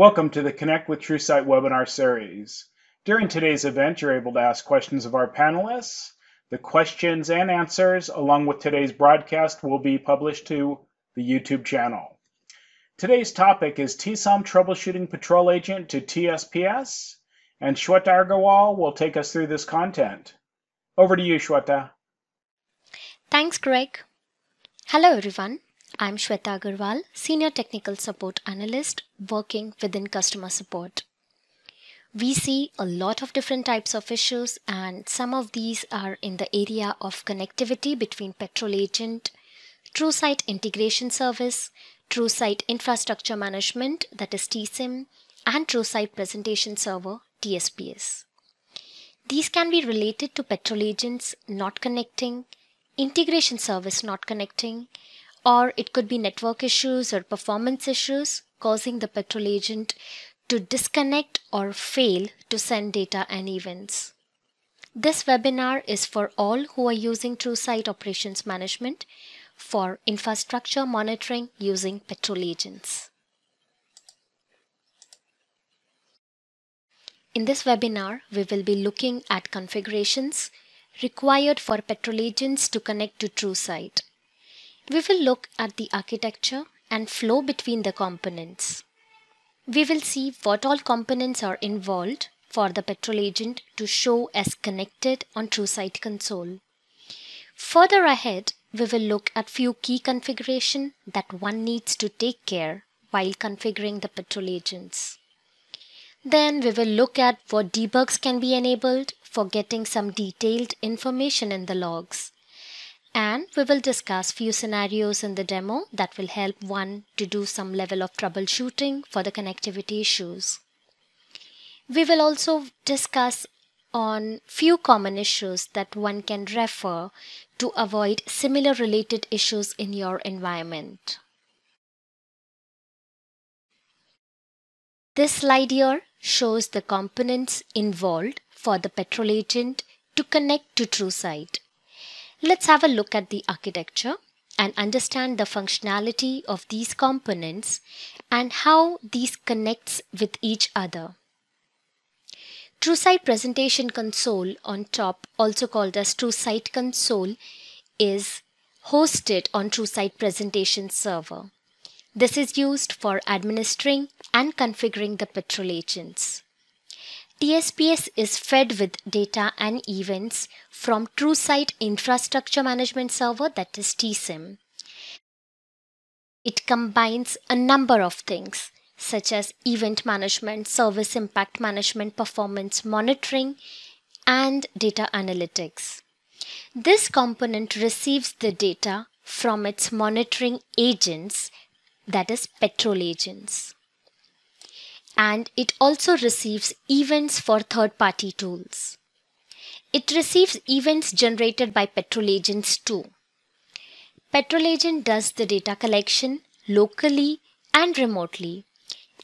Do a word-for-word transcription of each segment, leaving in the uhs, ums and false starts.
Welcome to the Connect with TrueSight webinar series. During today's event, you're able to ask questions of our panelists. The questions and answers, along with today's broadcast, will be published to the YouTube channel. Today's topic is T SOM troubleshooting Patrol Agent to T S P S, and Shweta Agarwal will take us through this content. Over to you, Shweta. Thanks, Greg. Hello, everyone. I'm Shweta Agarwal, Senior Technical Support Analyst working within customer support. We see a lot of different types of issues, and some of these are in the area of connectivity between Patrol Agent, TrueSight Integration Service, TrueSight Infrastructure Management, that is T SIM, and TrueSight Presentation Server, T S P S. These can be related to Patrol Agents not connecting, Integration Service not connecting, or it could be network issues or performance issues causing the Patrol Agent to disconnect or fail to send data and events. This webinar is for all who are using TrueSight Operations Management for infrastructure monitoring using Patrol Agents. In this webinar, we will be looking at configurations required for Patrol Agents to connect to TrueSight. We will look at the architecture and flow between the components. We will see what all components are involved for the Patrol Agent to show as connected on TrueSight console. Further ahead, we will look at few key configuration that one needs to take care while configuring the Patrol Agents. Then we will look at what debugs can be enabled for getting some detailed information in the logs. And we will discuss few scenarios in the demo that will help one to do some level of troubleshooting for the connectivity issues. We will also discuss on few common issues that one can refer to avoid similar related issues in your environment. This slide here shows the components involved for the Patrol Agent to connect to TrueSight. Let's have a look at the architecture and understand the functionality of these components and how these connects with each other. TrueSight Presentation Console on top, also called as TrueSight Console, is hosted on TrueSight Presentation Server. This is used for administering and configuring the Patrol Agents. T S P S is fed with data and events from TrueSight Infrastructure Management Server, that is T SIM. It combines a number of things such as event management, service impact management, performance monitoring, and data analytics. This component receives the data from its monitoring agents, that is Patrol Agents. And it also receives events for third-party tools. It receives events generated by Patrol Agents too. Patrol Agent does the data collection locally and remotely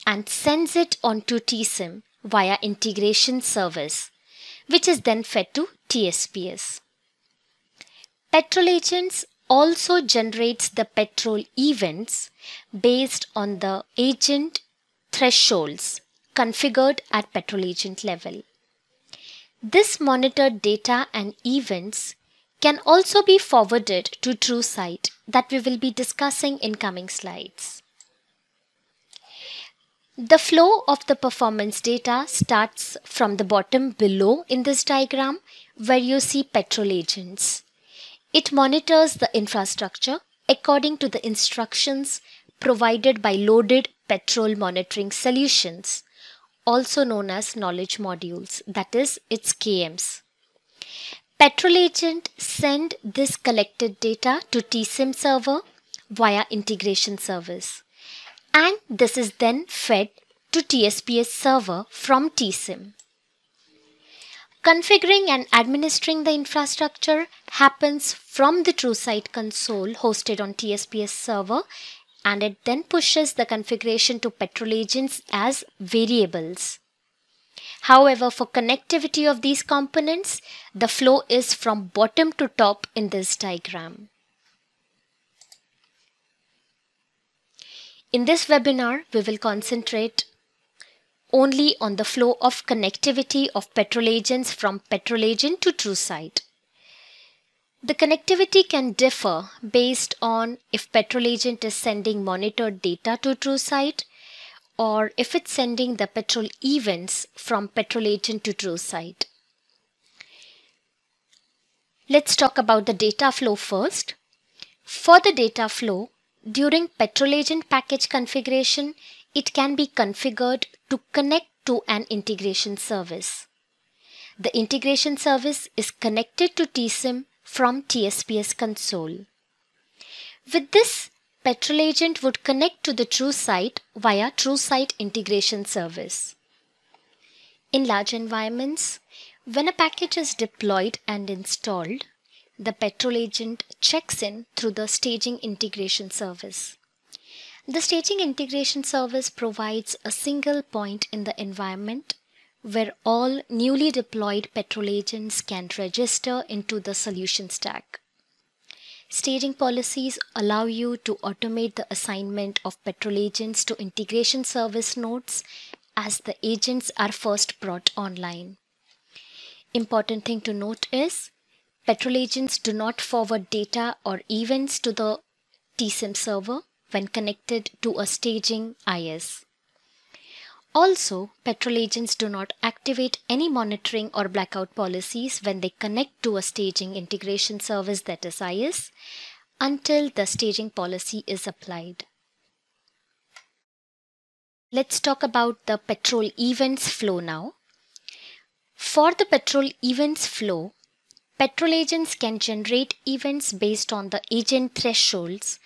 and sends it onto T SIM via integration service, which is then fed to T S P S. Patrol Agents also generates the Patrol events based on the agent thresholds configured at Patrol Agent level. This monitored data and events can also be forwarded to TrueSight that we will be discussing in coming slides. The flow of the performance data starts from the bottom below in this diagram where you see Patrol Agents. It monitors the infrastructure according to the instructions provided by loaded Patrol monitoring solutions, also known as Knowledge Modules, that is, its K Ms. Patrol Agent sends this collected data to T SIM server via integration service, and this is then fed to T S P S server from T SIM. Configuring and administering the infrastructure happens from the TrueSight console hosted on T S P S server, and it then pushes the configuration to Patrol Agents as variables. However, for connectivity of these components, the flow is from bottom to top in this diagram. In this webinar, we will concentrate only on the flow of connectivity of Patrol agents from Patrol agent to TrueSight. The connectivity can differ based on if Patrol agent is sending monitored data to TrueSight or if it's sending the Patrol events from Patrol agent to TrueSight. Let's talk about the data flow first. For the data flow, during Patrol agent package configuration, it can be configured to connect to an integration service. The integration service is connected to T SIM from T S P S console. With this, Patrol agent would connect to the TrueSight via TrueSight Integration Service. In large environments, when a package is deployed and installed, the Patrol agent checks in through the Staging Integration Service. The Staging Integration Service provides a single point in the environment where all newly deployed Patrol agents can register into the solution stack. Staging policies allow you to automate the assignment of Patrol agents to integration service nodes as the agents are first brought online. Important thing to note is, Patrol agents do not forward data or events to the T SIM server when connected to a staging I S. Also, Patrol agents do not activate any monitoring or blackout policies when they connect to a staging integration service, that is I S, until the staging policy is applied. Let's talk about the Patrol events flow now. For the Patrol events flow, Patrol agents can generate events based on the agent thresholds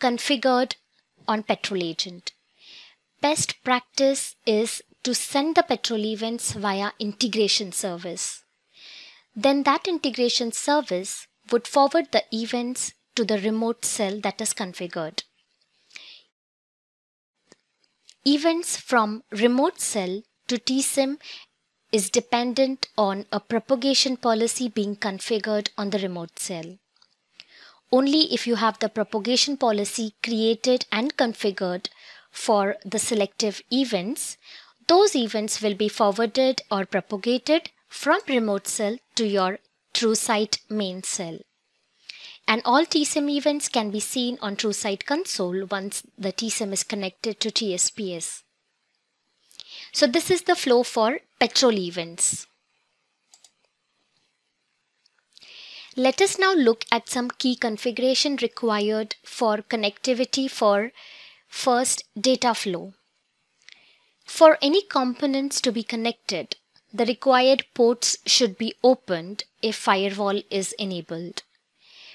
configured on Patrol agent. Best practice is to send the Patrol events via integration service. Then that integration service would forward the events to the remote cell that is configured. Events from remote cell to T SIM is dependent on a propagation policy being configured on the remote cell. Only if you have the propagation policy created and configured for the selective events, those events will be forwarded or propagated from remote cell to your TrueSight main cell. And all T SIM events can be seen on TrueSight console once the T SIM is connected to T S P S. So this is the flow for Patrol events. Let us now look at some key configuration required for connectivity for first, data flow. For any components to be connected, the required ports should be opened if firewall is enabled.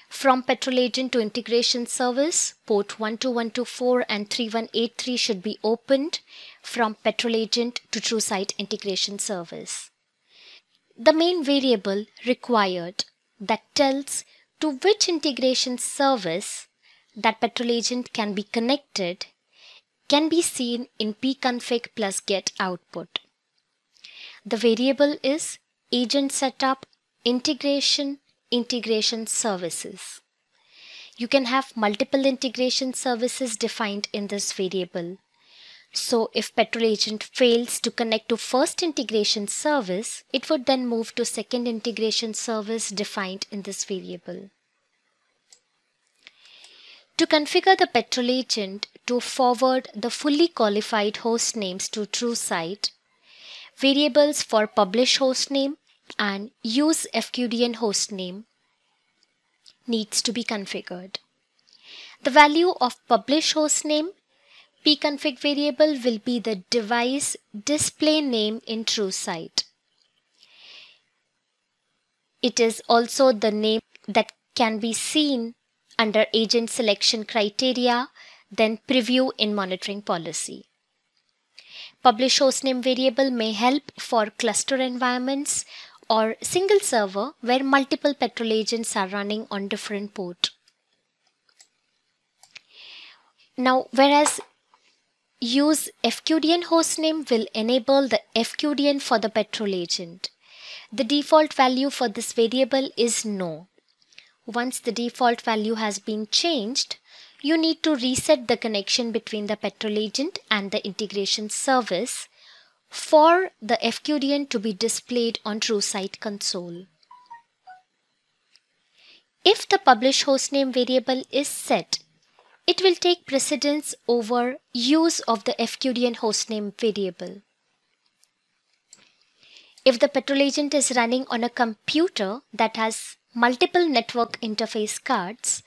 From Patrol agent to integration service, port one two one two four and three one eight three should be opened from Patrol agent to TrueSight integration service. The main variable required that tells to which integration service that Patrol agent can be connected can be seen in pconfig plus get output. The variable is agent setup integration integration services. You can have multiple integration services defined in this variable. So if Patrol agent fails to connect to first integration service, it would then move to second integration service defined in this variable. To configure the Patrol agent to forward the fully qualified host names to TrueSight, variables for publish hostname and use F Q D N hostname needs to be configured. The value of publish hostname pconfig variable will be the device display name in TrueSight. It is also the name that can be seen under agent selection criteria, then preview in monitoring policy. Publish hostname variable may help for cluster environments or single server where multiple Patrol agents are running on different port. Now, whereas use F Q D N hostname will enable the F Q D N for the Patrol agent, the default value for this variable is no. Once the default value has been changed, you need to reset the connection between the Patrol agent and the integration service for the F Q D N to be displayed on TrueSight console. If the publish hostname variable is set, it will take precedence over use of the F Q D N hostname variable. If the Patrol Agent is running on a computer that has multiple network interface cards,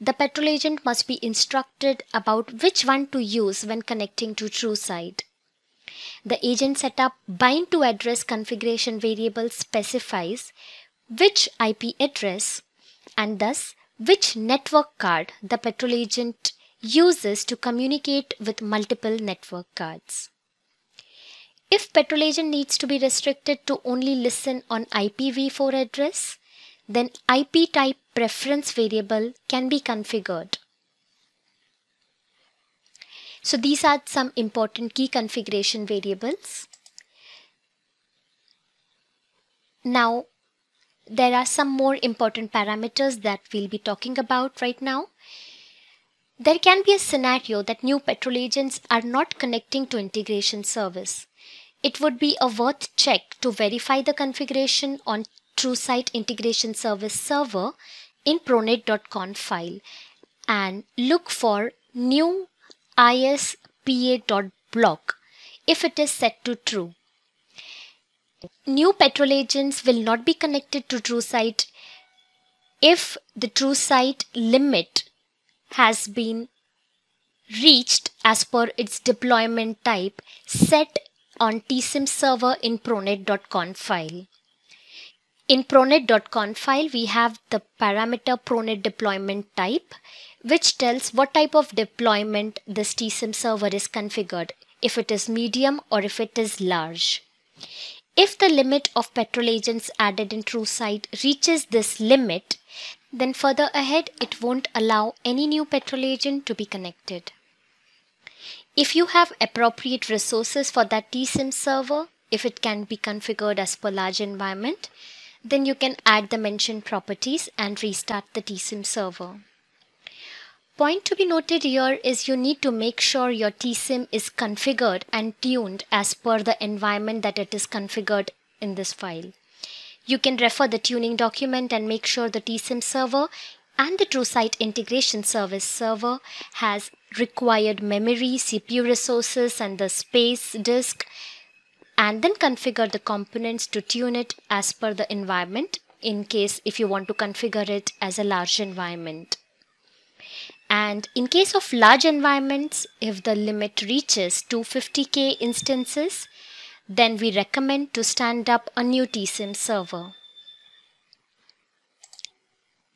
the Patrol Agent must be instructed about which one to use when connecting to TrueSight. The agent setup bind to address configuration variable specifies which I P address and thus which network card the Patrol Agent uses to communicate with multiple network cards. If Patrol Agent needs to be restricted to only listen on I P v four address, then I P type preference variable can be configured. So these are some important key configuration variables. Now, there are some more important parameters that we'll be talking about right now. There can be a scenario that new Patrol Agents are not connecting to integration service. It would be a worth check to verify the configuration on TrueSight Integration Service server in pronet dot conf file and look for new ispa.block if it is set to true. New Patrol Agents will not be connected to TrueSight if the TrueSight limit has been reached as per its deployment type set on T SIM server in pronet dot conf file. In pronet dot conf file, we have the parameter pronet deployment type, which tells what type of deployment this T SIM server is configured, if it is medium or if it is large. If the limit of Patrol Agents added in TrueSight reaches this limit, then further ahead it won't allow any new Patrol Agent to be connected. If you have appropriate resources for that T SIM server, if it can be configured as per large environment, then you can add the mentioned properties and restart the T SIM server. Point to be noted here is you need to make sure your T SIM is configured and tuned as per the environment that it is configured in this file. You can refer the tuning document and make sure the T SIM server and the TrueSight Integration Service server has required memory, C P U resources and the space disk, and then configure the components to tune it as per the environment in case if you want to configure it as a large environment. And in case of large environments, if the limit reaches two hundred fifty K instances, then we recommend to stand up a new T SIM server.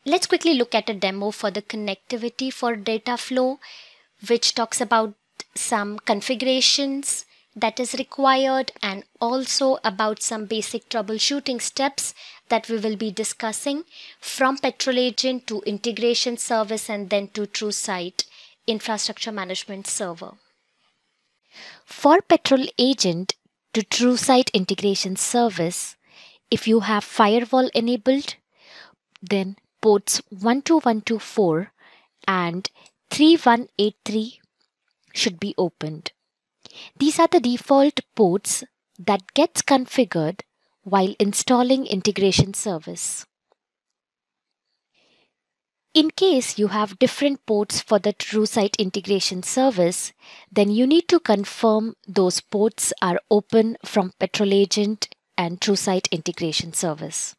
Let's quickly look at a demo for the connectivity for data flow, which talks about some configurations that is required and also about some basic troubleshooting steps that we will be discussing from Patrol Agent to Integration Service and then to TrueSight Infrastructure Management Server. For Patrol Agent to TrueSight Integration Service, if you have firewall enabled, then ports one two one two four and three one eight three should be opened. These are the default ports that gets configured while installing Integration Service. In case you have different ports for the TrueSight Integration Service, then you need to confirm those ports are open from Patrol Agent and TrueSight Integration Service.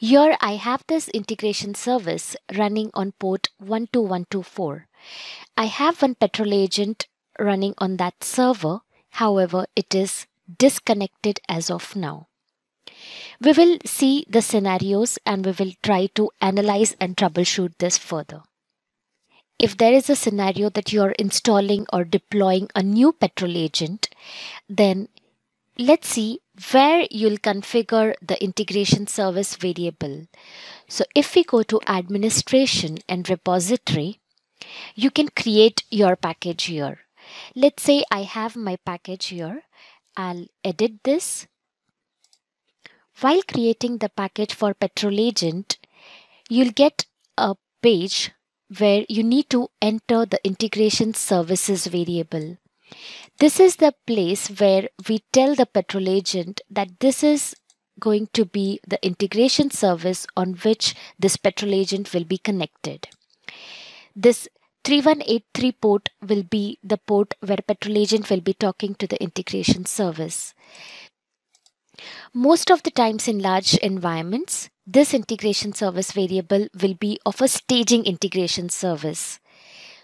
Here I have this Integration Service running on port one two one two four. I have one Patrol Agent running on that server, however it is disconnected as of now. We will see the scenarios and we will try to analyze and troubleshoot this further. If there is a scenario that you are installing or deploying a new Patrol Agent, then let's see where you'll configure the Integration Service variable. So if we go to Administration and Repository, you can create your package here. Let's say I have my package here. I'll edit this. While creating the package for Patrol Agent, you'll get a page where you need to enter the Integration Services variable. This is the place where we tell the Patrol Agent that this is going to be the integration service on which this Patrol Agent will be connected. This three one eight three port will be the port where Patrol Agent will be talking to the integration service. Most of the times in large environments, this integration service variable will be of a staging integration service,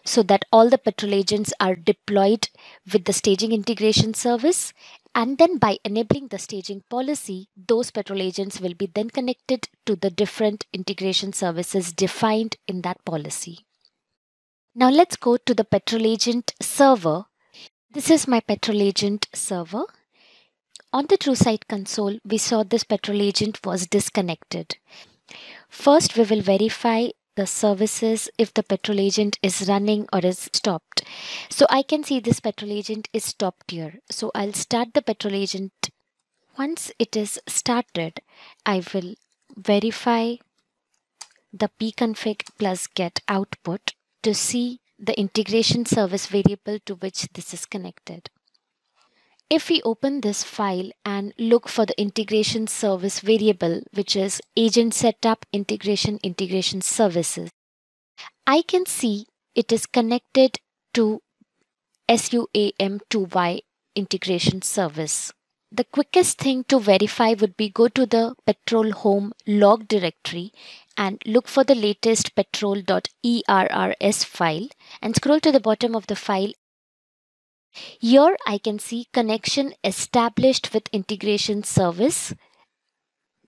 so that all the Patrol Agents are deployed with the staging integration service, and then by enabling the staging policy, those Patrol Agents will be then connected to the different integration services defined in that policy. Now let's go to the Patrol Agent server. This is my Patrol Agent server. On the TrueSight console, we saw this Patrol Agent was disconnected. First, we will verify the services if the Patrol Agent is running or is stopped. So I can see this Patrol Agent is stopped here. So I'll start the Patrol Agent. Once it is started, I will verify the pconfig plus get output to see the integration service variable to which this is connected. If we open this file and look for the integration service variable, which is agent setup integration integration services, I can see it is connected to S U A M two Y integration service. The quickest thing to verify would be go to the Patrol home log directory and look for the latest patrol dot E R R S file and scroll to the bottom of the file. Here I can see connection established with integration service.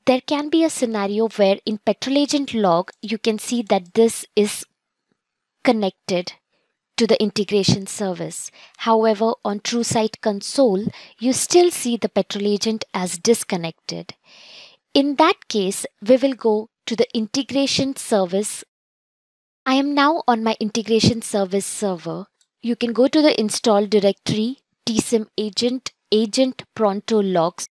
There can be a scenario where in Patrol Agent log you can see that this is connected to the integration service. However, on TrueSight console, you still see the Patrol Agent as disconnected. In that case, we will go to the integration service. I am now on my integration service server. You can go to the install directory, T SIM agent, agent pronto logs.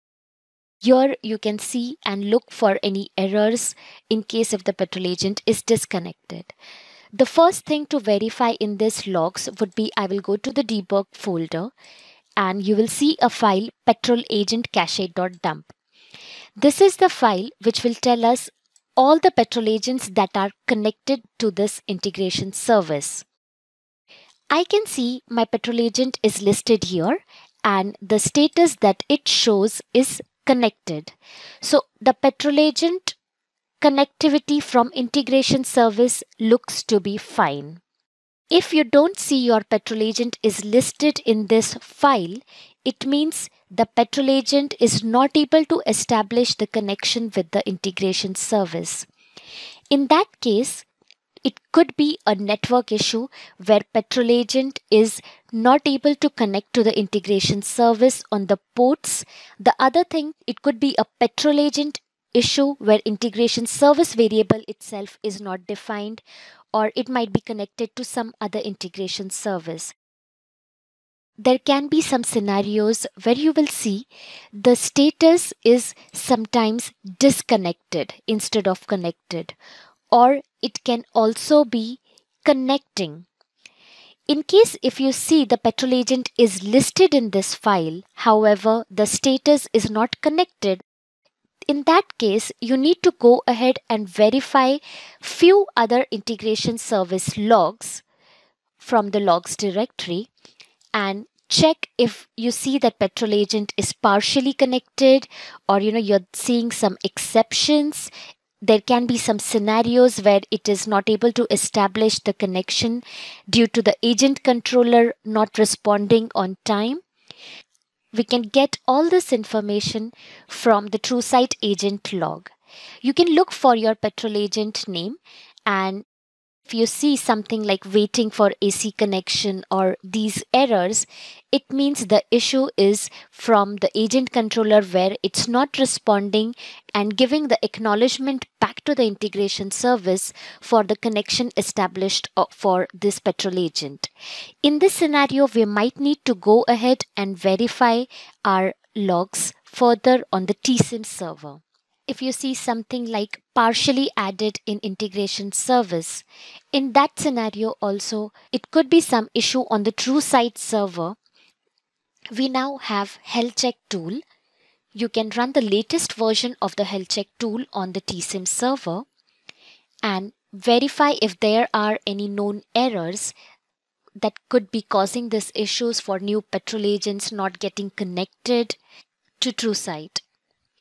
Here you can see and look for any errors in case if the Patrol Agent is disconnected. The first thing to verify in this logs would be I will go to the debug folder and you will see a file Patrol Agent cache dot dump. This is the file which will tell us all the Patrol Agents that are connected to this integration service. I can see my Patrol Agent is listed here and the status that it shows is connected. So the Patrol Agent connectivity from integration service looks to be fine. If you don't see your Patrol Agent is listed in this file, it means the Patrol Agent is not able to establish the connection with the integration service. In that case, it could be a network issue where Patrol Agent is not able to connect to the integration service on the ports. The other thing, it could be a Patrol Agent issue where integration service variable itself is not defined, or it might be connected to some other integration service. There can be some scenarios where you will see the status is sometimes disconnected instead of connected, or it can also be connecting. In case if you see the Patrol Agent is listed in this file, however, the status is not connected, in that case, you need to go ahead and verify few other integration service logs from the logs directory and check if you see that Patrol Agent is partially connected, or you know, you're seeing some exceptions. There can be some scenarios where it is not able to establish the connection due to the agent controller not responding on time. We can get all this information from the TrueSight agent log. You can look for your Patrol Agent name, and if you see something like waiting for A C connection or these errors, it means the issue is from the agent controller where it's not responding and giving the acknowledgement back to the integration service for the connection established for this Patrol Agent. In this scenario, we might need to go ahead and verify our logs further on the T SIM server. If you see something like partially added in integration service, in that scenario also, it could be some issue on the TrueSight server we now have health check tool. You can run the latest version of the health check tool on the T SIM server and verify if there are any known errors that could be causing these issues for new patrol agents not getting connected to TrueSight.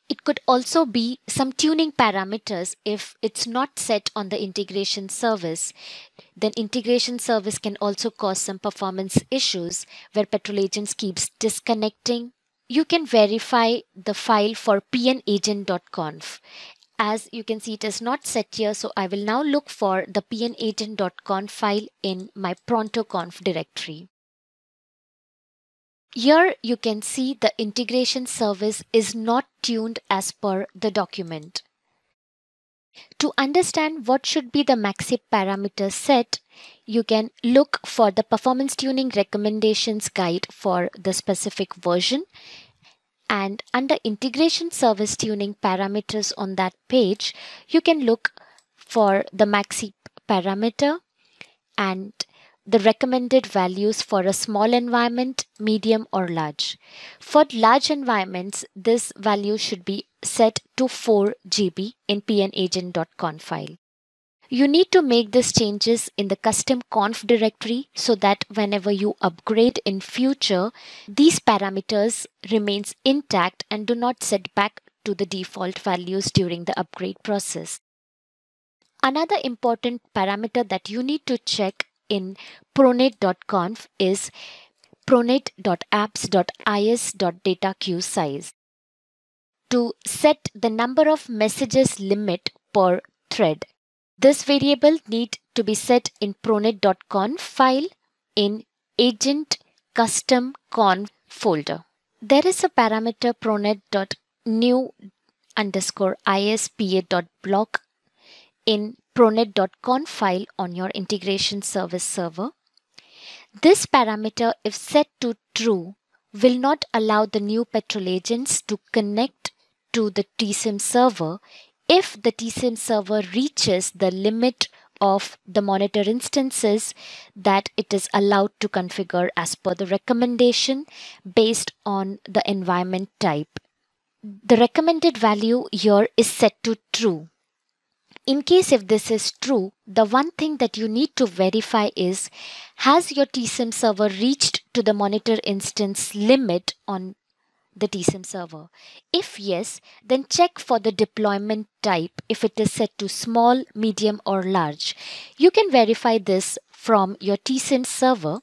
It could also be some tuning parameters. If it's not set on the integration service, then integration service can also cause some performance issues where patrol agents keeps disconnecting. You can verify the file for p n agent dot conf. As you can see, it is not set here, so I will now look for the p n agent dot conf file in my pronto dot conf directory. Here you can see the integration service is not tuned as per the document. To understand what should be the maxi parameter set, you can look for the performance tuning recommendations guide for the specific version. And under integration service tuning parameters on that page, you can look for the maxi parameter and the recommended values for a small environment, medium or large. For large environments, this value should be set to four G B in p n agent dot conf file. You need to make these changes in the custom conf directory so that whenever you upgrade in future, these parameters remains intact and do not set back to the default values during the upgrade process. Another important parameter that you need to check in pronet dot conf is pronet dot apps dot is dot data queue size. To set the number of messages limit per thread, this variable need to be set in pronet dot conf file in agent custom conf folder. There is a parameter pronet.new underscore ispa.block in pronet dot conf file on your integration service server. This parameter, if set to true, will not allow the new patrol agents to connect to the T SIM server if the T SIM server reaches the limit of the monitor instances that it is allowed to configure as per the recommendation based on the environment type. The recommended value here is set to true. In case if this is true, the one thing that you need to verify is, has your T SIM server reached to the monitor instance limit on the T SIM server? If yes, then check for the deployment type if it is set to small, medium or large. You can verify this from your T SIM server.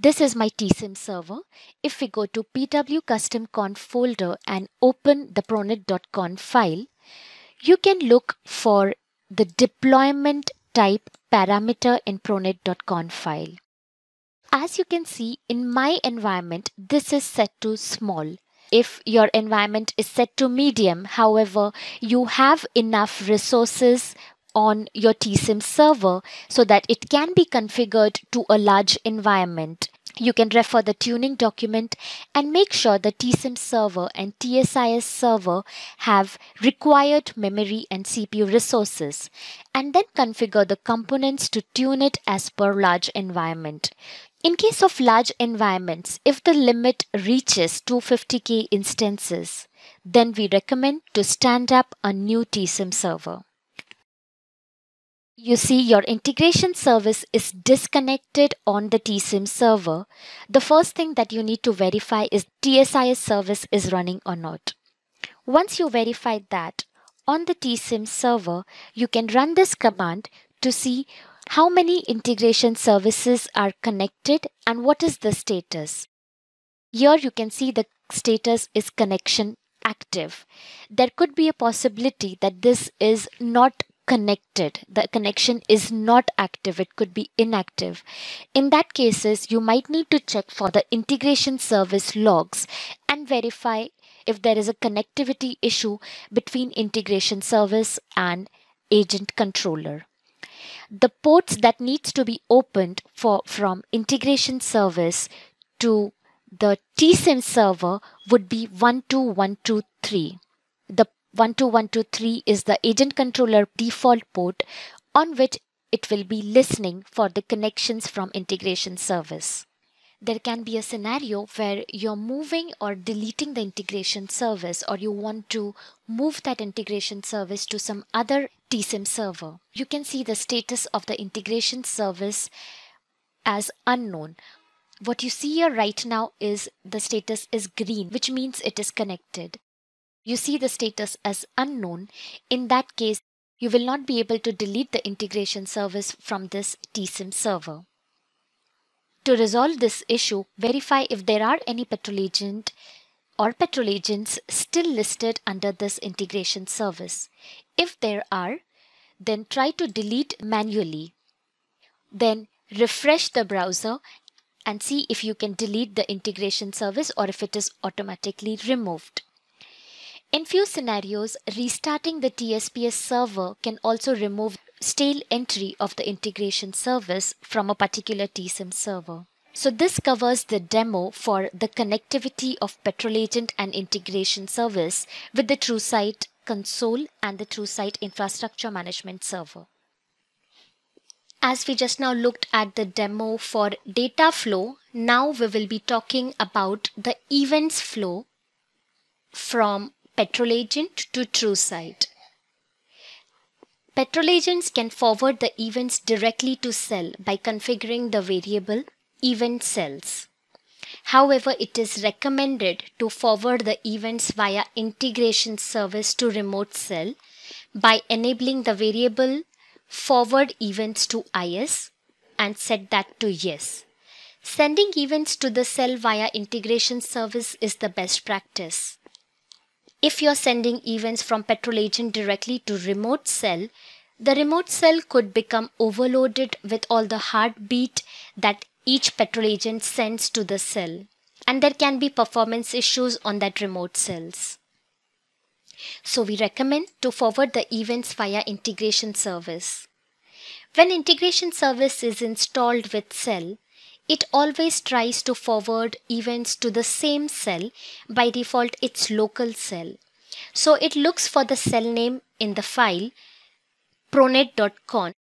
This is my T SIM server. If we go to pw custom conf folder and open the pronet dot conf file, you can look for the deployment type parameter in pronet dot conf file. As you can see, in my environment, this is set to small. If your environment is set to medium, however, you have enough resources on your T SIM server so that it can be configured to a large environment. You can refer the tuning document and make sure the T SIM server and T S I S server have required memory and C P U resources, and then configure the components to tune it as per large environment. In case of large environments, if the limit reaches two hundred fifty K instances, then we recommend to stand up a new T SIM server. You see, your integration service is disconnected on the T SIM server. The first thing that you need to verify is T S I S service is running or not. Once you verify that, on the T SIM server, you can run this command to see how many integration services are connected and what is the status. Here you can see the status is connection active. There could be a possibility that this is not connected. The connection is not active. It could be inactive. In that cases, you might need to check for the integration service logs and verify if there is a connectivity issue between integration service and agent controller. The ports that needs to be opened for from integration service to the T SIM server would be one two one two three. The one two one two three is the agent controller default port on which it will be listening for the connections from integration service. there can be a scenario where you're moving or deleting the integration service, or you want to move that integration service to some other T SIM server. You can see the status of the integration service as unknown. What you see here right now is the status is green, which means it is connected. You see the status as unknown. In that case, you will not be able to delete the integration service from this T SIM server. To resolve this issue, verify if there are any Patrol Agent or Patrol Agents still listed under this integration service. If there are, then try to delete manually. Then refresh the browser and see if you can delete the integration service or if it is automatically removed. In few scenarios, restarting the T S P S server can also remove stale entry of the integration service from a particular T SIM server. So this covers the demo for the connectivity of Patrol Agent and integration service with the TrueSight console and the TrueSight Infrastructure Management server. As we just now looked at the demo for data flow, now we will be talking about the events flow from Patrol Agent to TrueSight. Patrol Agents can forward the events directly to cell by configuring the variable event cells. However, it is recommended to forward the events via integration service to remote cell by enabling the variable forward events to I S and set that to yes. Sending events to the cell via integration service is the best practice. If you're sending events from Patrol Agent directly to remote cell, the remote cell could become overloaded with all the heartbeat that each Patrol Agent sends to the cell, and there can be performance issues on that remote cells. So we recommend to forward the events via integration service. When integration service is installed with cell, it always tries to forward events to the same cell, by default its local cell. So it looks for the cell name in the file pronet dot conf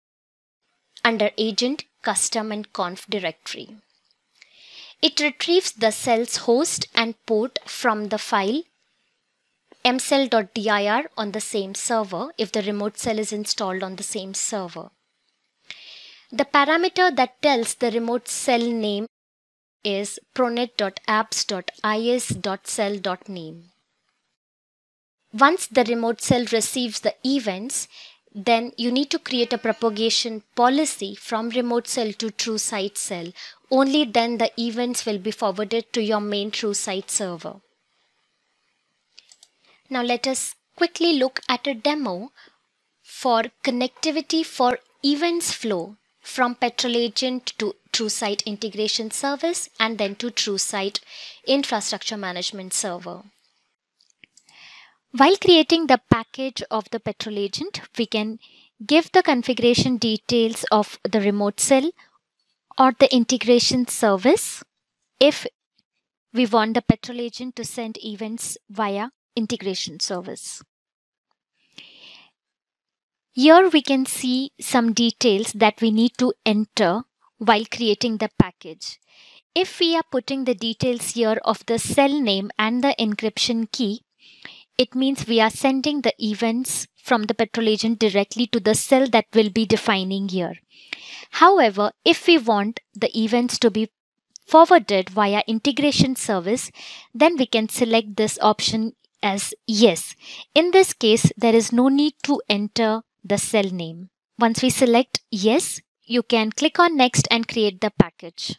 under agent, custom and conf directory. It retrieves the cell's host and port from the file m cell dot dir on the same server if the remote cell is installed on the same server. The parameter that tells the remote cell name is pronet dot apps dot is dot cell dot name. Once the remote cell receives the events, then you need to create a propagation policy from remote cell to TrueSight cell. Only then the events will be forwarded to your main TrueSight server. Now let us quickly look at a demo for connectivity for events flow from Patrol Agent to TrueSight Integration Service and then to TrueSight Infrastructure Management Server. While creating the package of the Patrol Agent, we can give the configuration details of the remote cell or the integration service if we want the Patrol Agent to send events via integration service. Here we can see some details that we need to enter while creating the package. If we are putting the details here of the cell name and the encryption key, it means we are sending the events from the Patrol Agent directly to the cell that we'll be defining here. However, if we want the events to be forwarded via integration service, then we can select this option as yes. In this case, there is no need to enter the cell name. Once we select yes, you can click on next and create the package.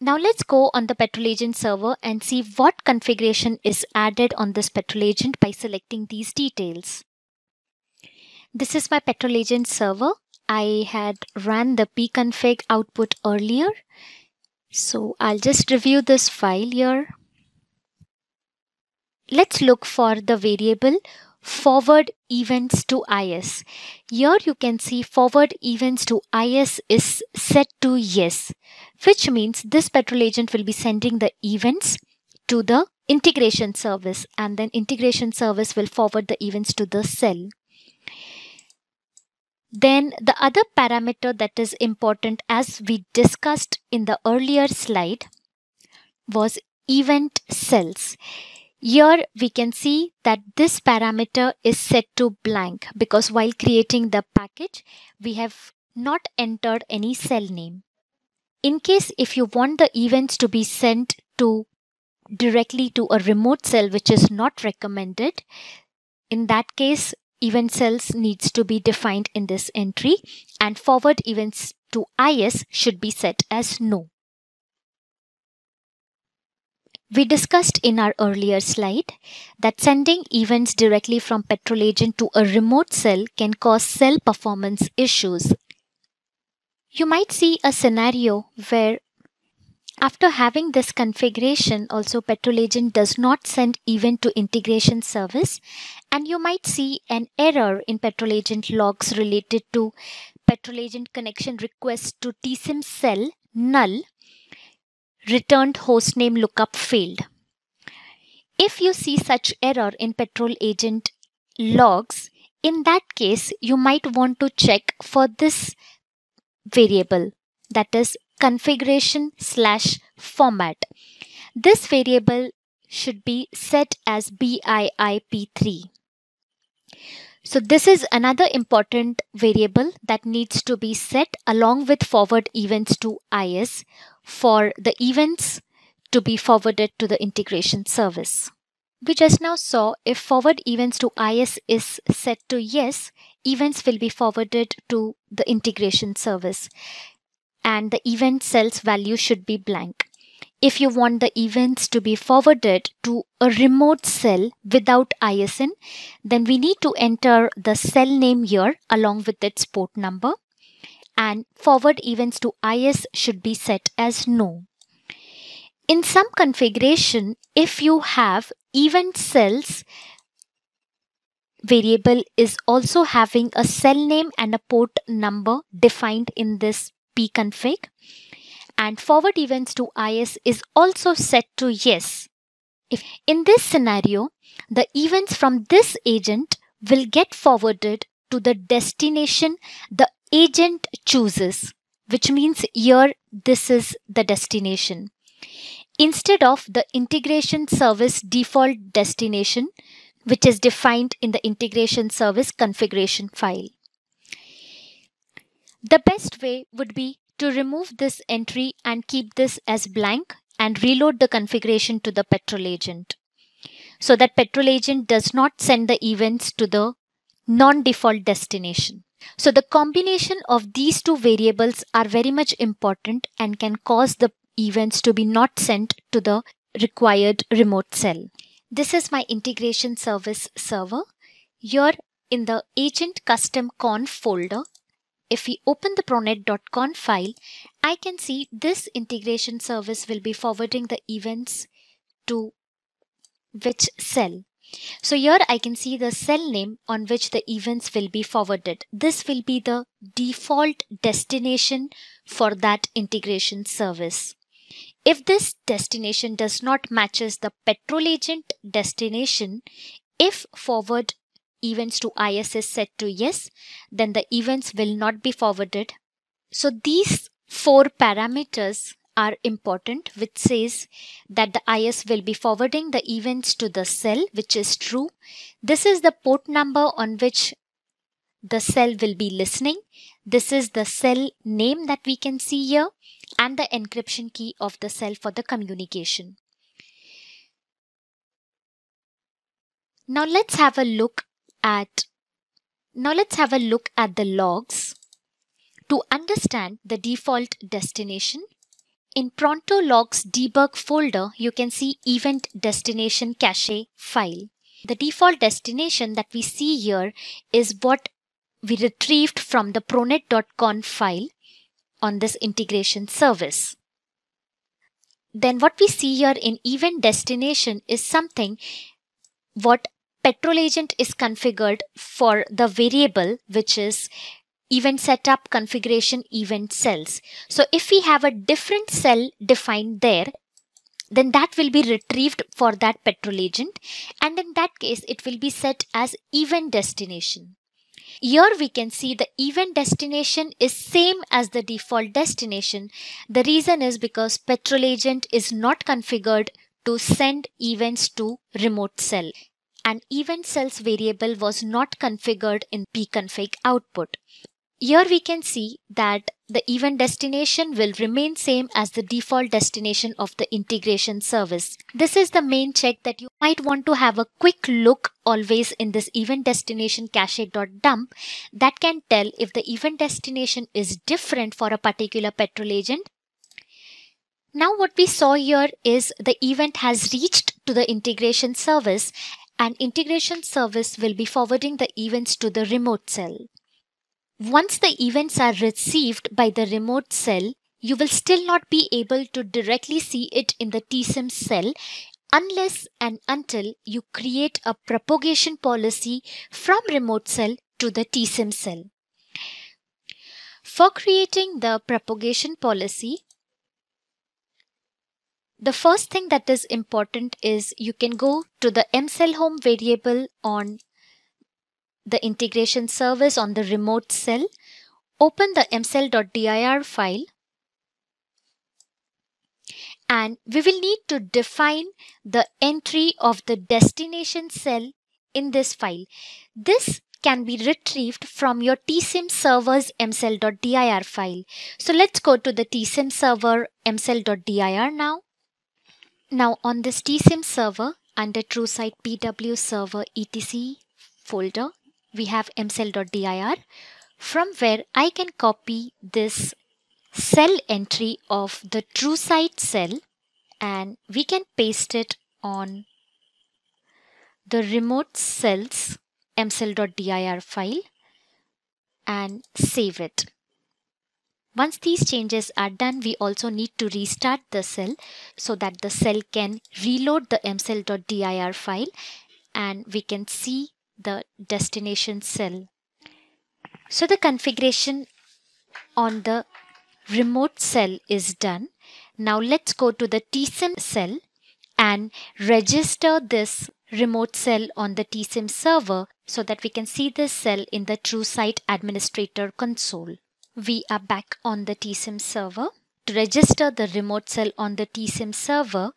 Now let's go on the Patrol Agent server and see what configuration is added on this Patrol Agent by selecting these details. This is my Patrol Agent server. I had ran the pconfig output earlier, so I'll just review this file here. Let's look for the variable forward events to I S. Here you can see forward events to I S is set to yes, which means this Patrol Agent will be sending the events to the integration service and then integration service will forward the events to the cell. Then the other parameter that is important, as we discussed in the earlier slide, was event cells. Here we can see that this parameter is set to blank because while creating the package, we have not entered any cell name. In case if you want the events to be sent to directly to a remote cell, which is not recommended, in that case, event cells needs to be defined in this entry and forward events to I S should be set as no. We discussed in our earlier slide that sending events directly from Patrol Agent to a remote cell can cause cell performance issues. You might see a scenario where after having this configuration, also Patrol Agent does not send event to integration service, and you might see an error in Patrol Agent logs related to Patrol Agent connection request to T SIM cell null, returned hostname lookup failed. If you see such error in Patrol Agent logs, in that case, you might want to check for this variable, that is configuration slash format. This variable should be set as B I I P three. So this is another important variable that needs to be set along with forward events to I S for the events to be forwarded to the integration service. We just now saw if forward events to I S is set to yes, events will be forwarded to the integration service and the event cells value should be blank. If you want the events to be forwarded to a remote cell without I S N, then we need to enter the cell name here along with its port number, and forward events to I S should be set as no. In some configuration, if you have event cells variable is also having a cell name and a port number defined in this pconfig, and forward events to I S is also set to yes. If in this scenario, the events from this agent will get forwarded to the destination the agent chooses, which means here this is the destination, instead of the integration service default destination, which is defined in the integration service configuration file. The best way would be to remove this entry and keep this as blank and reload the configuration to the Patrol Agent so that Patrol Agent does not send the events to the non-default destination. So the combination of these two variables are very much important and can cause the events to be not sent to the required remote cell. This is my integration service server. Here in the agent custom conf folder, if we open the pronet dot conf file, I can see this integration service will be forwarding the events to which cell. So here I can see the cell name on which the events will be forwarded. This will be the default destination for that integration service. If this destination does not matches the Patrol Agent destination, if forward events to I S is set to yes, then the events will not be forwarded. So these four parameters are important, which says that the I S will be forwarding the events to the cell, which is true. This is the port number on which the cell will be listening. This is the cell name that we can see here and the encryption key of the cell for the communication. Now let's have a look At, now let's have a look at the logs to understand the default destination. In Pronto Logs Debug folder, you can see Event Destination Cache file. The default destination that we see here is what we retrieved from the pronet dot conf file on this integration service. Then what we see here in Event Destination is something what Patrol Agent is configured for the variable, which is event setup configuration event cells. So if we have a different cell defined there, then that will be retrieved for that Patrol Agent. And in that case, it will be set as event destination. Here we can see the event destination is same as the default destination. The reason is because Patrol Agent is not configured to send events to remote cell. An event cells variable was not configured in pconfig output. Here we can see that the event destination will remain same as the default destination of the integration service. This is the main check that you might want to have a quick look always in this event destination cache.dump that can tell if the event destination is different for a particular Patrol Agent. Now what we saw here is the event has reached to the integration service and integration service will be forwarding the events to the remote cell. Once the events are received by the remote cell, you will still not be able to directly see it in the T SIM cell unless and until you create a propagation policy from remote cell to the T SIM cell. For creating the propagation policy, the first thing that is important is you can go to the mcell home variable on the integration service on the remote cell, open the m cell dot d i r file, and we will need to define the entry of the destination cell in this file. This can be retrieved from your T SIM server's m cell dot d i r file. So let's go to the T SIM server m cell dot d i r now. Now on this T SIM server, under TrueSight P W server etc folder, we have m cell dot d i r from where I can copy this cell entry of the TrueSight cell and we can paste it on the remote cells m cell dot d i r file and save it. Once these changes are done, we also need to restart the cell so that the cell can reload the m cell dot d i r file and we can see the destination cell. So the configuration on the remote cell is done. Now let's go to the T SIM cell and register this remote cell on the T SIM server so that we can see this cell in the TrueSight administrator console. We are back on the T SIM server. To register the remote cell on the T SIM server,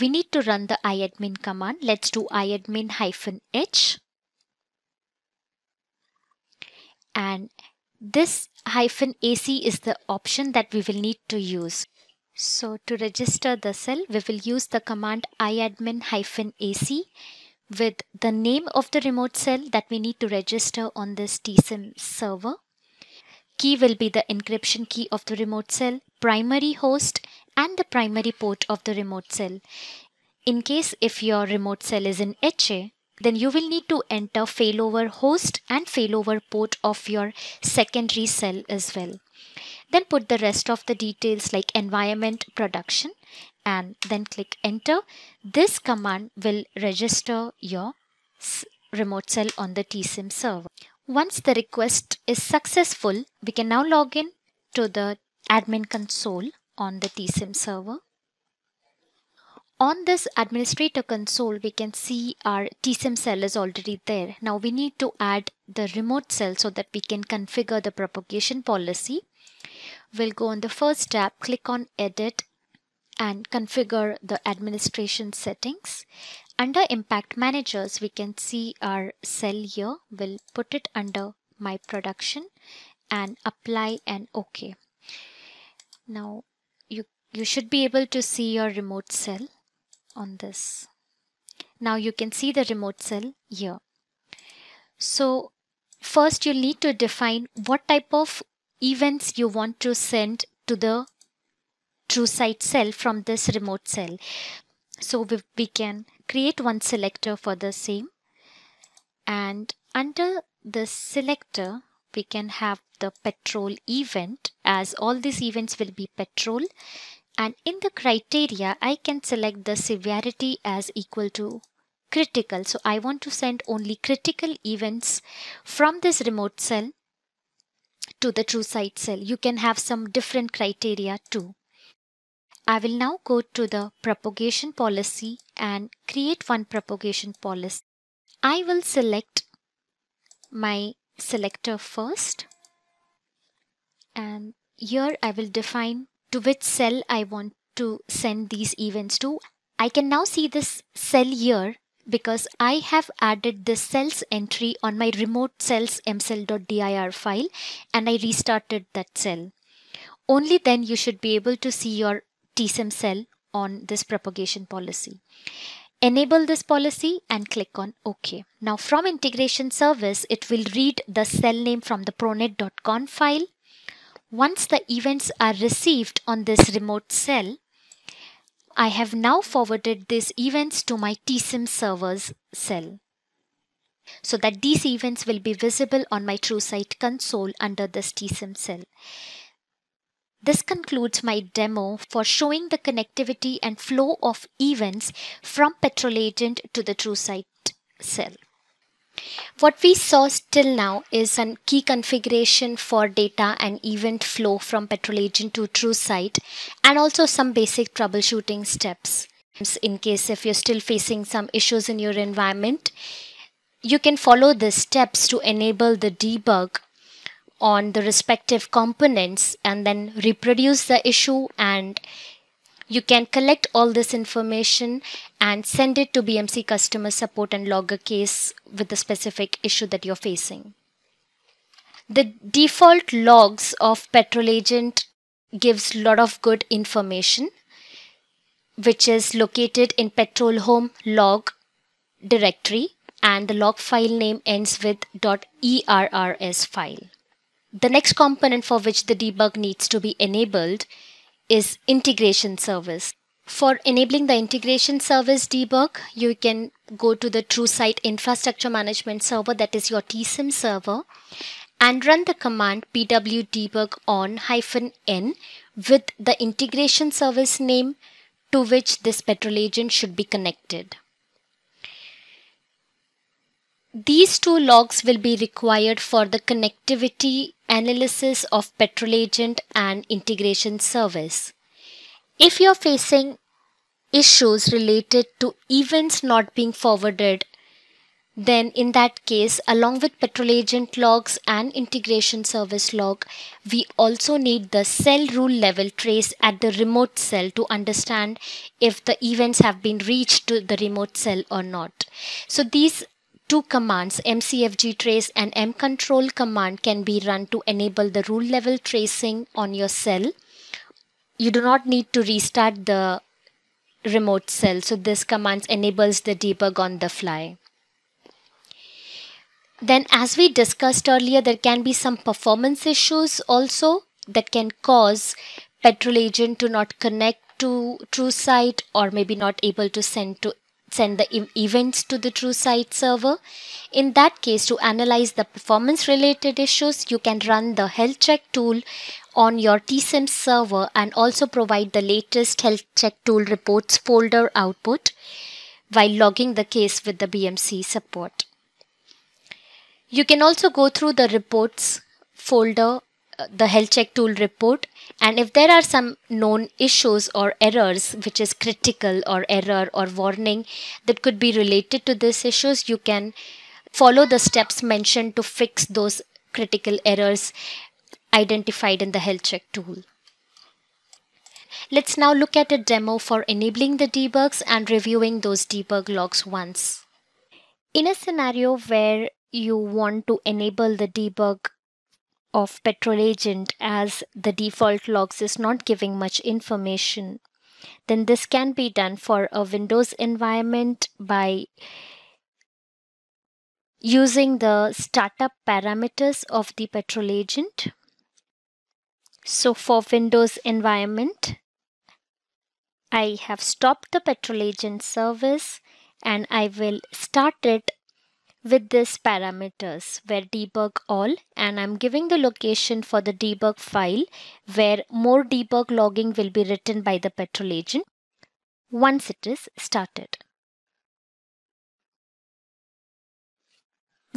we need to run the iAdmin command. Let's do iAdmin-h. And this hyphen A C is the option that we will need to use. So to register the cell, we will use the command iAdmin-ac with the name of the remote cell that we need to register on this T SIM server. Key will be the encryption key of the remote cell, primary host and the primary port of the remote cell. In case if your remote cell is in H A, then you will need to enter failover host and failover port of your secondary cell as well. Then put the rest of the details like environment, production, and then click enter. This command will register your remote cell on the T SIM server. Once the request is successful, we can now log in to the admin console on the T SIM server. On this administrator console, we can see our T SIM cell is already there. Now we need to add the remote cell so that we can configure the propagation policy. We'll go on the first tab, click on Edit and configure the administration settings. Under Impact Managers, we can see our cell here. We'll put it under My Production and apply and OK. Now you, you should be able to see your remote cell on this. Now you can see the remote cell here. So first you need to define what type of events you want to send to the TrueSight cell from this remote cell. So we, we can create one selector for the same, and under this selector we can have the Patrol event, as all these events will be Patrol. And in the criteria, I can select the severity as equal to critical. So I want to send only critical events from this remote cell to the TrueSight cell. You can have some different criteria too. I will now go to the propagation policy and create one propagation policy. I will select my selector first, and here I will define to which cell I want to send these events to. I can now see this cell here because I have added this cell's entry on my remote cell's m cell dot d i r file and I restarted that cell. Only then you should be able to see your T SIM cell on this propagation policy. Enable this policy and click on OK. Now from integration service, it will read the cell name from the pronet dot conf file. Once the events are received on this remote cell, I have now forwarded these events to my T SIM server's cell, so that these events will be visible on my TrueSight console under this T SIM cell. This concludes my demo for showing the connectivity and flow of events from Patrol Agent to the TrueSight cell. What we saw till now is a key configuration for data and event flow from Patrol Agent to TrueSight, and also some basic troubleshooting steps. In case if you're still facing some issues in your environment, you can follow the steps to enable the debug on the respective components and then reproduce the issue, and you can collect all this information and send it to B M C customer support and log a case with the specific issue that you're facing. The default logs of Patrol Agent gives a lot of good information, which is located in Patrol Home log directory, and the log file name ends with .errs file. The next component for which the debug needs to be enabled is integration service. For enabling the integration service debug, you can go to the TrueSight Infrastructure Management server, that is your T SIM server, and run the command pwdebug on hyphen n with the integration service name to which this Patrol Agent should be connected. These two logs will be required for the connectivity analysis of Patrol Agent and integration service. If you're facing issues related to events not being forwarded, then in that case, along with Patrol Agent logs and integration service log, we also need the cell rule level trace at the remote cell to understand if the events have been reached to the remote cell or not. So these two commands, M C F G trace and MControl command, can be run to enable the rule level tracing on your cell. You do not need to restart the remote cell, so this command enables the debug on the fly. Then, as we discussed earlier, there can be some performance issues also that can cause Patrol Agent to not connect to TrueSight, or maybe not able to send to send the events to the TrueSight server. In that case, to analyze the performance related issues, you can run the health check tool on your T SIM server and also provide the latest health check tool reports folder output while logging the case with the B M C support. You can also go through the reports folder, the health check tool report, and if there are some known issues or errors, which is critical or error or warning that could be related to these issues, you can follow the steps mentioned to fix those critical errors identified in the health check tool. Let's now look at a demo for enabling the debugs and reviewing those debug logs once. In a scenario where you want to enable the debug of Patrol Agent, as the default logs is not giving much information, then this can be done for a Windows environment by using the startup parameters of the Patrol Agent. So for Windows environment, I have stopped the Patrol Agent service and I will start it with this parameters where debug all, and I'm giving the location for the debug file where more debug logging will be written by the Patrol Agent once it is started.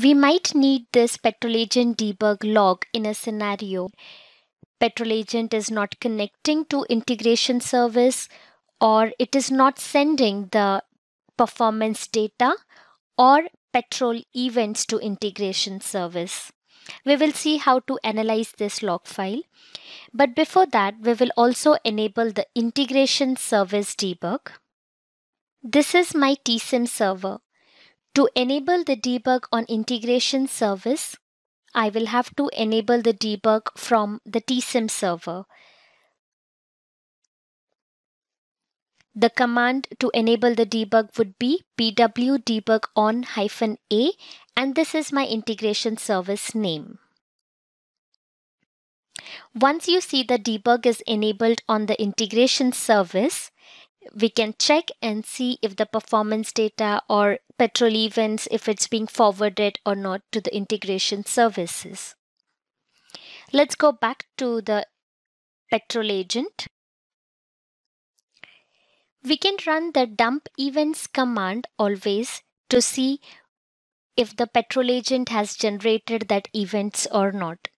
We might need this Patrol Agent debug log in a scenario Patrol Agent is not connecting to integration service, or it is not sending the performance data or Patrol events to integration service. We will see how to analyze this log file. But before that, we will also enable the integration service debug. This is my T SIM server. To enable the debug on integration service, I will have to enable the debug from the T SIM server. The command to enable the debug would be pwdebug on hyphen a, and this is my integration service name. Once you see the debug is enabled on the integration service, we can check and see if the performance data or Patrol events, if it's being forwarded or not to the integration services. Let's go back to the Patrol agent. We can run the dump events command always to see if the Patrol agent has generated that events or not.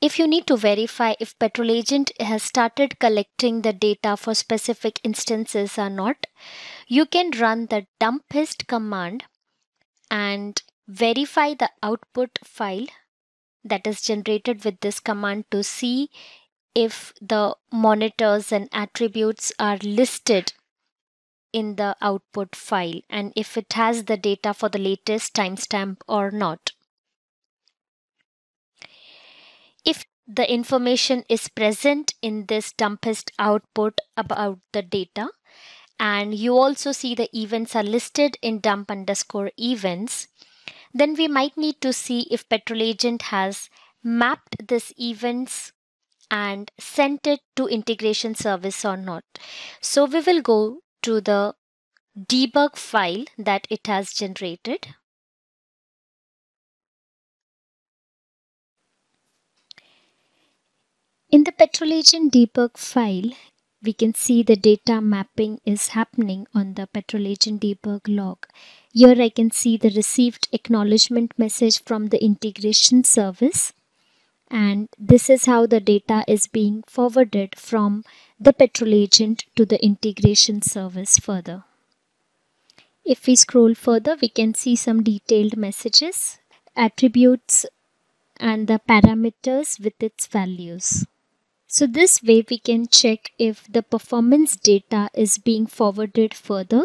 If you need to verify if Patrol agent has started collecting the data for specific instances or not, you can run the dumpist command and verify the output file that is generated with this command to see if the monitors and attributes are listed in the output file and if it has the data for the latest timestamp or not. If the information is present in this dumpist output about the data, and you also see the events are listed in dump underscore events, then we might need to see if Patrol agent has mapped this events and sent it to integration service or not. So we will go to the debug file that it has generated. In the Patrol agent debug file, we can see the data mapping is happening on the Patrol agent debug log. Here I can see the received acknowledgement message from the integration service, and this is how the data is being forwarded from the Patrol agent to the integration service further. If we scroll further, we can see some detailed messages, attributes, and the parameters with its values. So this way we can check if the performance data is being forwarded further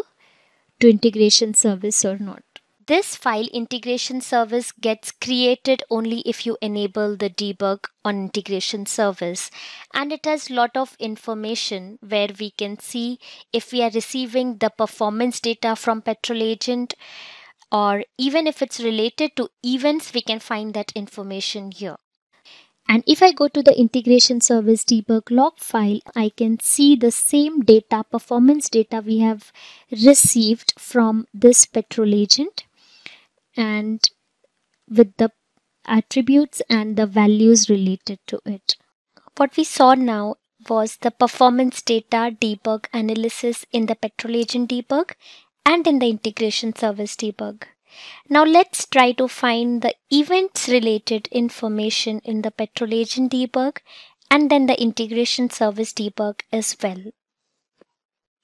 to integration service or not. This file integration service gets created only if you enable the debug on integration service, and it has lot of information where we can see if we are receiving the performance data from Patrol agent, or even if it's related to events, we can find that information here. And if I go to the integration service debug log file, I can see the same data, performance data we have received from this Patrol agent, and with the attributes and the values related to it. What we saw now was the performance data debug analysis in the Patrol agent debug and in the integration service debug. Now let's try to find the events related information in the Patrol agent debug and then the integration service debug as well.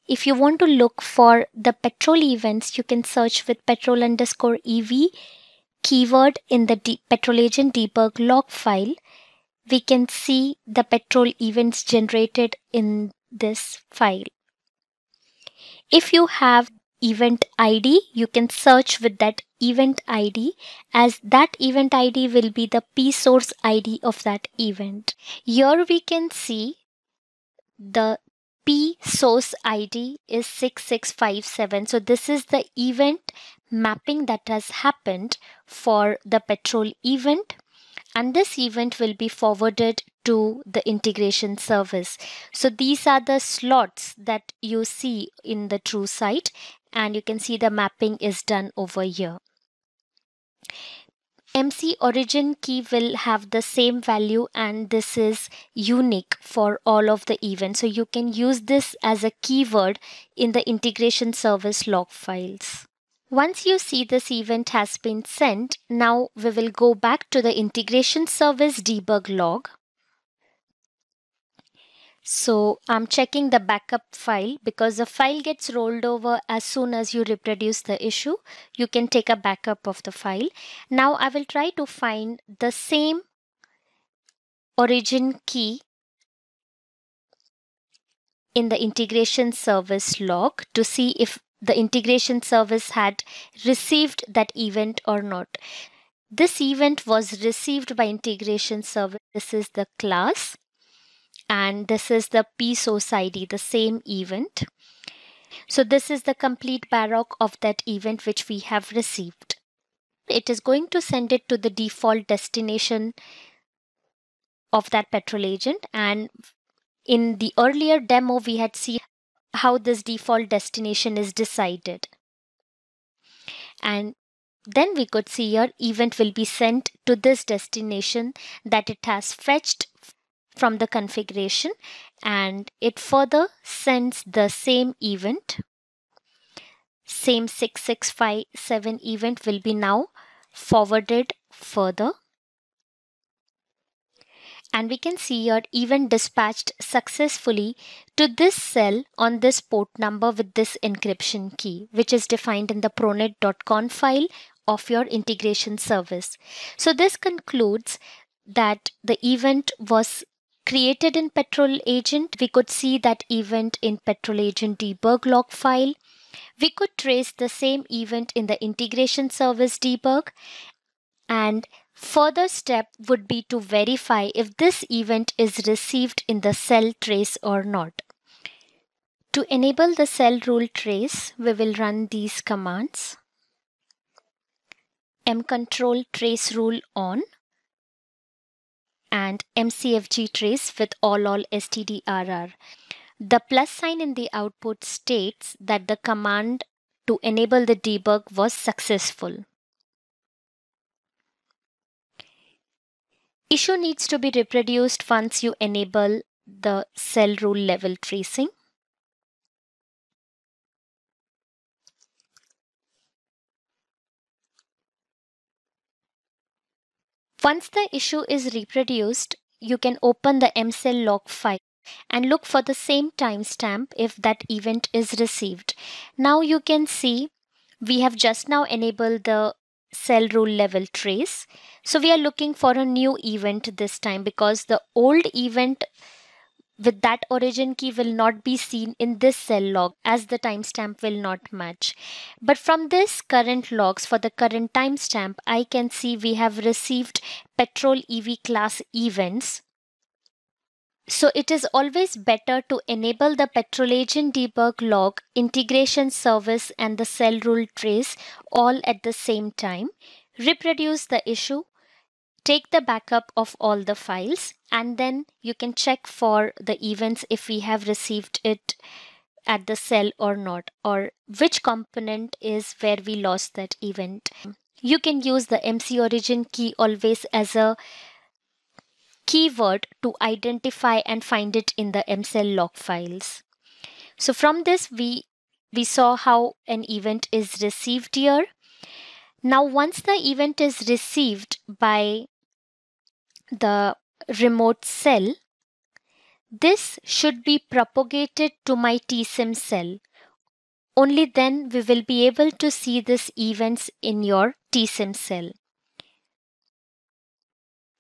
If you want to look for the Patrol events, you can search with Patrol underscore ev keyword in the Patrol agent debug log file. We can see the Patrol events generated in this file. If you have event I D, you can search with that event I D, as that event I D will be the psource I D of that event. Here we can see the psource I D is six six five seven. So this is the event mapping that has happened for the Patrol event, and this event will be forwarded to the integration service. So these are the slots that you see in the TrueSight, and you can see the mapping is done over here. M C origin key will have the same value, and this is unique for all of the events. So you can use this as a keyword in the integration service log files. Once you see this event has been sent, now we will go back to the integration service debug log. So I'm checking the backup file because the file gets rolled over as soon as you reproduce the issue. You can take a backup of the file. Now I will try to find the same origin key in the integration service log to see if the integration service had received that event or not. This event was received by integration service. This is the class. And this is the psource I D, the same event. So this is the complete baroc of that event which we have received. It is going to send it to the default destination of that patrol agent. And in the earlier demo, we had seen how this default destination is decided. And then we could see your event will be sent to this destination that it has fetched from the configuration, and it further sends the same event. Same six six five seven event will be now forwarded further. And we can see your event dispatched successfully to this cell on this port number with this encryption key, which is defined in the pronet dot conf file of your integration service. So this concludes that the event was created in Patrol Agent. We could see that event in Patrol Agent debug log file. We could trace the same event in the integration service debug. And further step would be to verify if this event is received in the cell trace or not. To enable the cell rule trace, we will run these commands. mcontrol trace rule on and M C F G trace with all all S T D R R. The plus sign in the output states that the command to enable the debug was successful. Issue needs to be reproduced once you enable the cell rule level tracing. Once the issue is reproduced, you can open the mcell log file and look for the same timestamp if that event is received. Now you can see we have just now enabled the cell rule level trace. So we are looking for a new event this time because the old event with that origin key will not be seen in this cell log as the timestamp will not match. But from this current logs for the current timestamp, I can see we have received Patrol E V class events. So it is always better to enable the Patrol Agent debug log, integration service and the cell rule trace all at the same time, reproduce the issue, take the backup of all the files, and then you can check for the events if we have received it at the cell or not, or which component is where we lost that event. You can use the M C origin key always as a keyword to identify and find it in the mcell log files. So from this, we, we saw how an event is received here. Now, once the event is received by the remote cell, this should be propagated to my T SIM cell. Only then we will be able to see these events in your T SIM cell.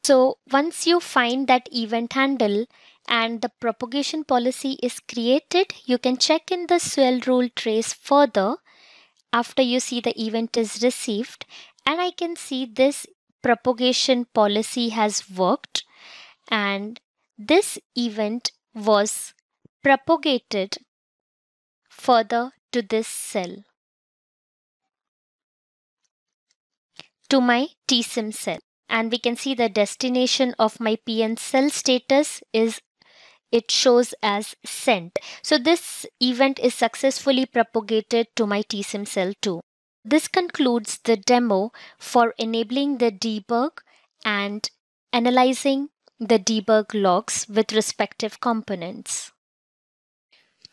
So once you find that event handle and the propagation policy is created, you can check in the cell rule trace further after you see the event is received, and I can see this propagation policy has worked and this event was propagated further to this cell, to my T SIM cell. And we can see the destination of my P N cell status is it shows as sent. So this event is successfully propagated to my T SIM cell too. This concludes the demo for enabling the debug and analyzing the debug logs with respective components.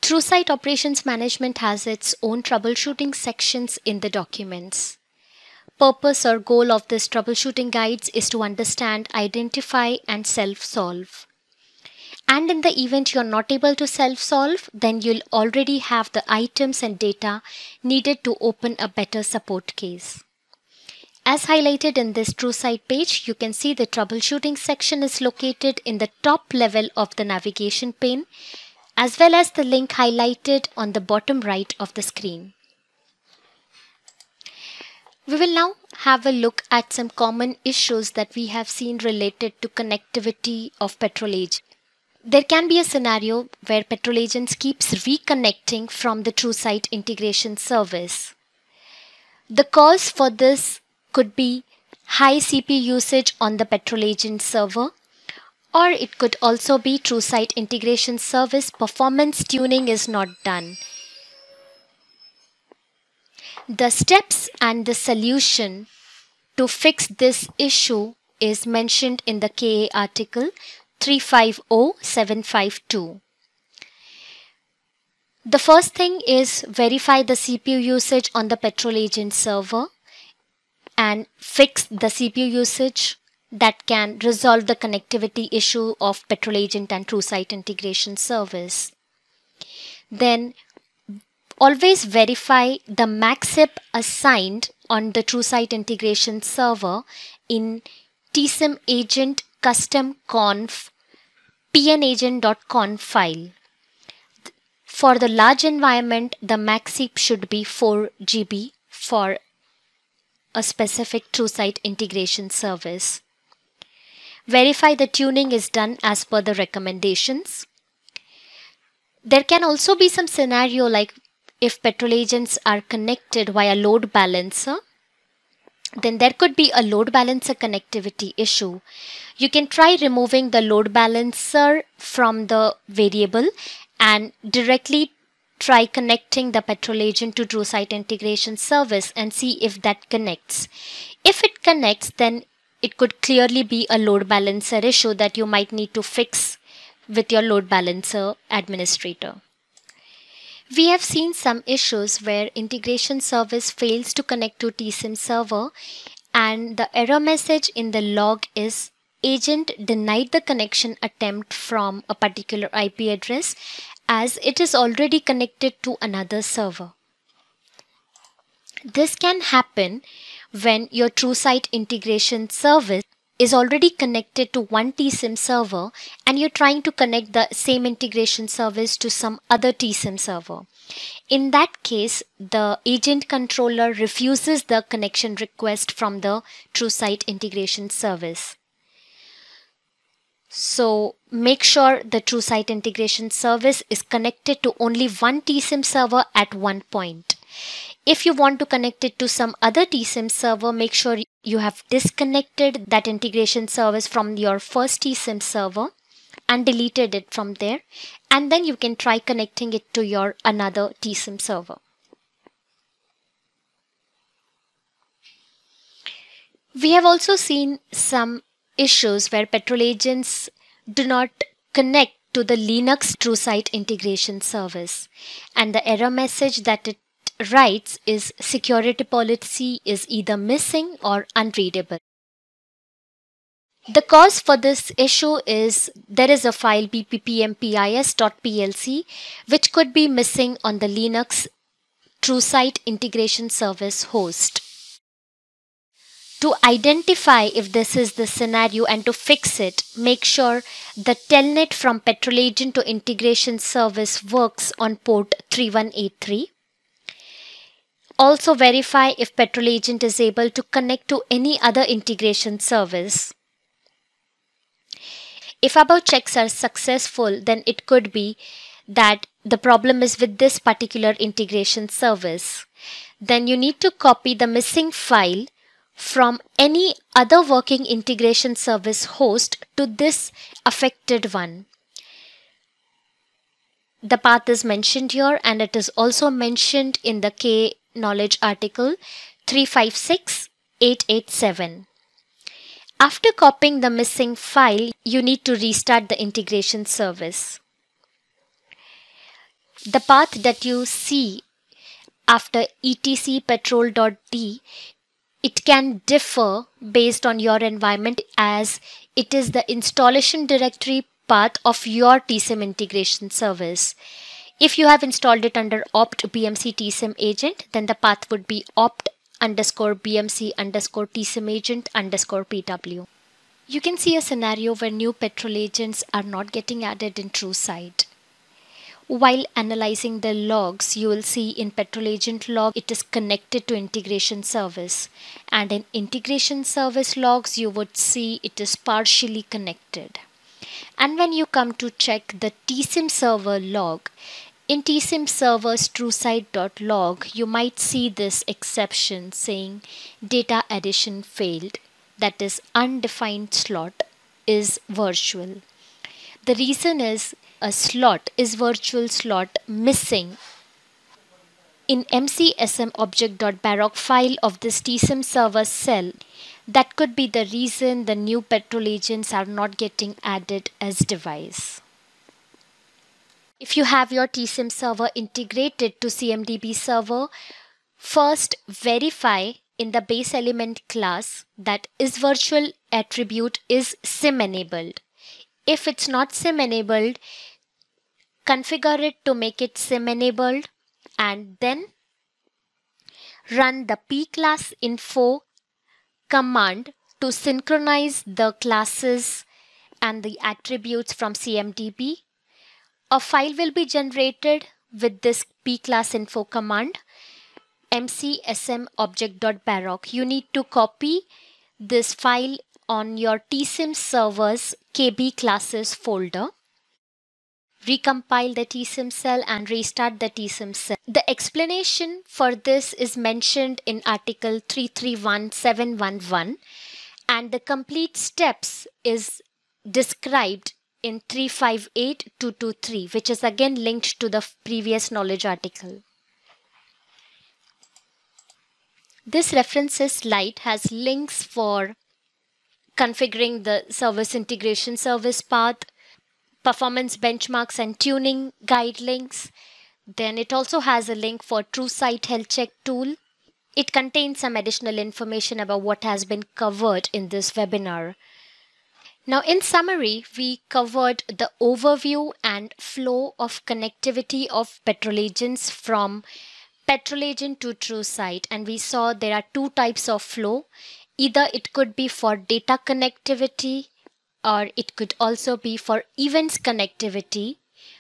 TrueSight Operations Management has its own troubleshooting sections in the documents. Purpose or goal of this troubleshooting guides is to understand, identify, and self-solve. And in the event you're not able to self-solve, then you'll already have the items and data needed to open a better support case. As highlighted in this TrueSight page, you can see the troubleshooting section is located in the top level of the navigation pane, as well as the link highlighted on the bottom right of the screen. We will now have a look at some common issues that we have seen related to connectivity of Patrol Agent. There can be a scenario where Patrol Agent keeps reconnecting from the TrueSight Integration Service. The cause for this could be high C P U usage on the Patrol Agent server, or it could also be TrueSight Integration Service performance tuning is not done. The steps and the solution to fix this issue is mentioned in the K A article three five zero seven five two. The first thing is verify the C P U usage on the Patrol Agent server and fix the C P U usage that can resolve the connectivity issue of Patrol Agent and TrueSight Integration Service. Then always verify the M A C S I P assigned on the TrueSight Integration Server in T SIM agent custom conf p n agent dot conf file. For the large environment, the M A C S I P should be four G B for a specific TrueSight Integration Service. Verify the tuning is done as per the recommendations. There can also be some scenario like if Patrol Agents are connected via load balancer, then there could be a load balancer connectivity issue. You can try removing the load balancer from the variable and directly try connecting the Patrol Agent to TrueSight Integration Service and see if that connects. If it connects, then it could clearly be a load balancer issue that you might need to fix with your load balancer administrator. We have seen some issues where integration service fails to connect to T SIM server and the error message in the log is agent denied the connection attempt from a particular I P address as it is already connected to another server. This can happen when your TrueSight Integration Service is already connected to one T SIM server and you're trying to connect the same integration service to some other T SIM server. In that case, the agent controller refuses the connection request from the TrueSight Integration Service. So make sure the TrueSight Integration Service is connected to only one T SIM server at one point. If you want to connect it to some other T SIM server, make sure you have disconnected that integration service from your first T SIM server and deleted it from there, and then you can try connecting it to your another T SIM server. We have also seen some issues where Patrol Agents do not connect to the Linux TrueSight Integration Service, and the error message that it writes is security policy is either missing or unreadable. The cause for this issue is there is a file b p p m p i s dot p l c which could be missing on the Linux TrueSight Integration Service host. To identify if this is the scenario and to fix it, make sure the telnet from Patrol Agent to Integration Service works on port three one eight three. Also verify if Patrol Agent is able to connect to any other integration service. If above checks are successful, then it could be that the problem is with this particular integration service. Then you need to copy the missing file from any other working integration service host to this affected one. The path is mentioned here and it is also mentioned in the K Knowledge article three five six eight eight seven. After copying the missing file, you need to restart the integration service. The path that you see after etc patrol dot d, it can differ based on your environment as it is the installation directory path of your T SIM integration service. If you have installed it under opt B M C T SIM agent, then the path would be opt underscore BMC underscore T SIM agent underscore P W. You can see a scenario where new Patrol agents are not getting added in TrueSight. While analyzing the logs, you will see in Patrol Agent log it is connected to integration service, and in integration service logs you would see it is partially connected. And when you come to check the T SIM server log, in T SIM server's TrueSight.log you might see this exception saying data addition failed, that is undefined slot is virtual. The reason is a slot is virtual slot missing. In M C S M object dot baroc file of this T SIM server cell, that could be the reason the new Patrol agents are not getting added as device. If you have your T SIM server integrated to C M D B server, first verify in the base element class that is virtual attribute is SIM enabled. If it's not SIM enabled, configure it to make it SIM enabled, and then run the pClassInfo command to synchronize the classes and the attributes from C M D B. A file will be generated with this pClassInfo command. M C S M object dot baroc. You need to copy this file on your T SIM server's K B classes folder. Recompile the T SIM cell and restart the T SIM cell. The explanation for this is mentioned in article three three one seven one one, and the complete steps is described in three five eight two two three, which is again linked to the previous knowledge article. This references slide has links for configuring the service integration service path, performance benchmarks and tuning guide links. Then it also has a link for TrueSight health check tool. It contains some additional information about what has been covered in this webinar. Now in summary, we covered the overview and flow of connectivity of Patrol agents from Patrol agent to TrueSight, and we saw there are two types of flow. Either it could be for data connectivity, or it could also be for events connectivity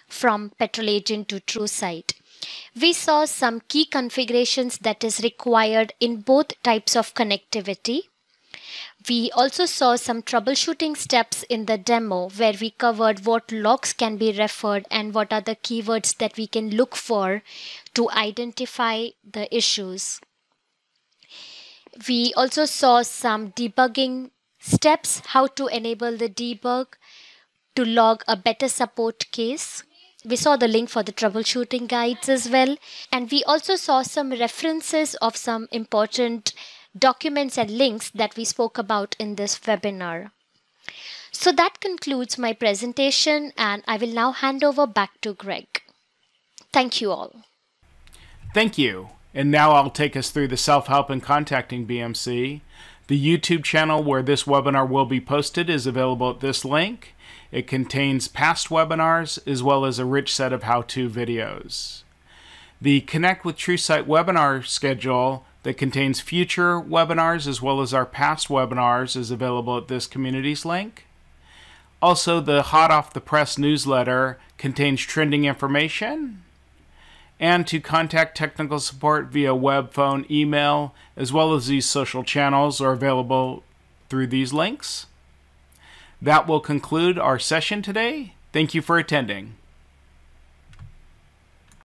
from Patrol agent to TrueSight. We saw some key configurations that is required in both types of connectivity. We also saw some troubleshooting steps in the demo where we covered what logs can be referred and what are the keywords that we can look for to identify the issues. We also saw some debugging steps, how to enable the debug to log a better support case. We saw the link for the troubleshooting guides as well. And we also saw some references of some important documents and links that we spoke about in this webinar. So that concludes my presentation, and I will now hand over back to Greg. Thank you all. Thank you. And now I'll take us through the self-help and contacting B M C. The YouTube channel where this webinar will be posted is available at this link. It contains past webinars as well as a rich set of how-to videos. The Connect with TrueSight webinar schedule that contains future webinars as well as our past webinars is available at this communities link. Also, the hot off the press newsletter contains trending information, and to contact technical support via web, phone, email, as well as these social channels are available through these links. That will conclude our session today. Thank you for attending.